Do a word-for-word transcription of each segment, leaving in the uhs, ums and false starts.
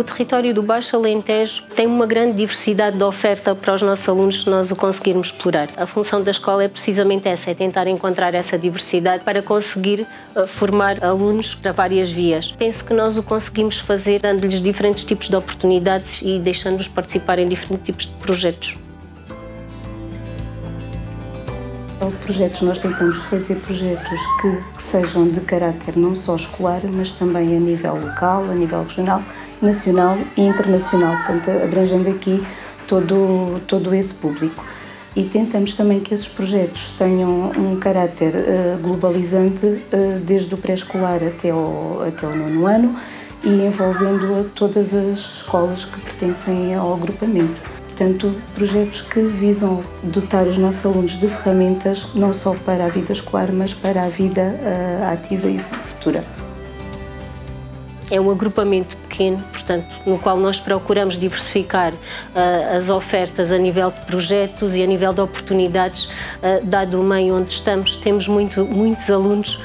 O território do Baixo Alentejo tem uma grande diversidade de oferta para os nossos alunos se nós o conseguirmos explorar. A função da escola é precisamente essa, é tentar encontrar essa diversidade para conseguir formar alunos para várias vias. Penso que nós o conseguimos fazer dando-lhes diferentes tipos de oportunidades e deixando-os participar em diferentes tipos de projetos. Projetos, nós tentamos fazer projetos que, que sejam de caráter não só escolar, mas também a nível local, a nível regional, nacional e internacional, portanto, abrangendo aqui todo, todo esse público. E tentamos também que esses projetos tenham um caráter uh, globalizante, uh, desde o pré-escolar até o, até o nono ano, e envolvendo a todas as escolas que pertencem ao agrupamento. Portanto, projetos que visam dotar os nossos alunos de ferramentas não só para a vida escolar, mas para a vida uh, ativa e futura. É um agrupamento pequeno, portanto, no qual nós procuramos diversificar uh, as ofertas a nível de projetos e a nível de oportunidades, uh, dado o meio onde estamos. Temos muito, muitos alunos uh,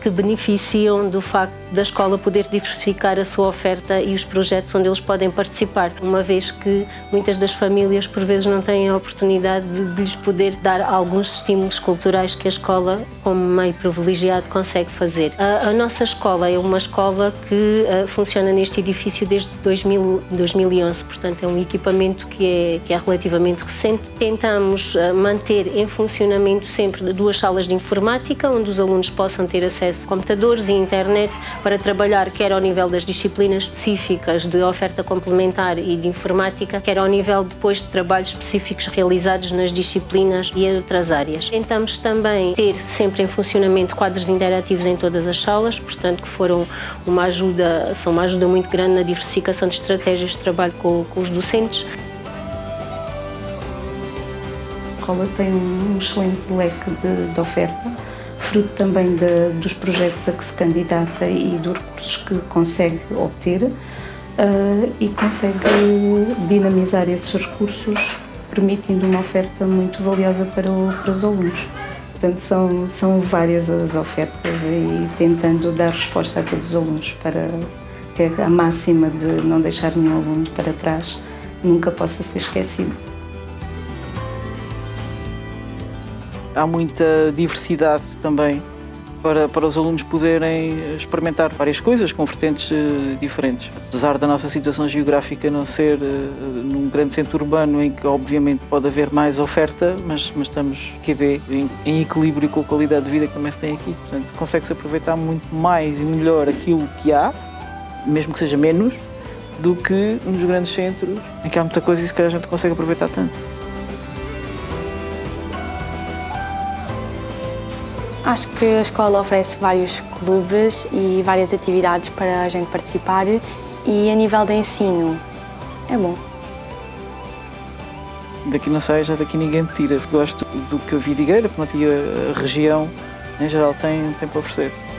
que beneficiam do facto da escola poder diversificar a sua oferta e os projetos onde eles podem participar, uma vez que muitas das famílias por vezes não têm a oportunidade de, de lhes poder dar alguns estímulos culturais que a escola, como meio privilegiado, consegue fazer. A, a nossa escola é uma escola que uh, funciona neste edifício desde dois mil, dois mil e onze, portanto é um equipamento que é, que é relativamente recente. Tentamos uh, manter em funcionamento sempre duas salas de informática, onde os alunos possam ter acesso a computadores e internet, para trabalhar quer ao nível das disciplinas específicas de oferta complementar e de informática, quer ao nível depois de trabalhos específicos realizados nas disciplinas e em outras áreas. Tentamos também ter sempre em funcionamento quadros interativos em todas as salas, portanto que foram uma ajuda, são uma ajuda muito grande na diversificação de estratégias de trabalho com, com os docentes. A escola tem um excelente leque de, de oferta, fruto também de, dos projetos a que se candidata e dos recursos que consegue obter, uh, e consegue dinamizar esses recursos, permitindo uma oferta muito valiosa para, o, para os alunos. Portanto, são, são várias as ofertas e tentando dar resposta a todos os alunos para ter a máxima de não deixar nenhum aluno para trás, nunca possa ser esquecido. Há muita diversidade também para, para os alunos poderem experimentar várias coisas com vertentes uh, diferentes. Apesar da nossa situação geográfica não ser uh, num grande centro urbano, em que obviamente pode haver mais oferta, mas, mas estamos Q B em, em equilíbrio com a qualidade de vida que também se tem aqui. Portanto, consegue-se aproveitar muito mais e melhor aquilo que há, mesmo que seja menos, do que nos grandes centros, em que há muita coisa e se calhar a gente consegue aproveitar tanto. Acho que a escola oferece vários clubes e várias atividades para a gente participar e a nível de ensino é bom. Daqui não saio, já daqui ninguém me tira. Gosto do que eu vi de Higueira, porque a região em geral tem, tem para oferecer.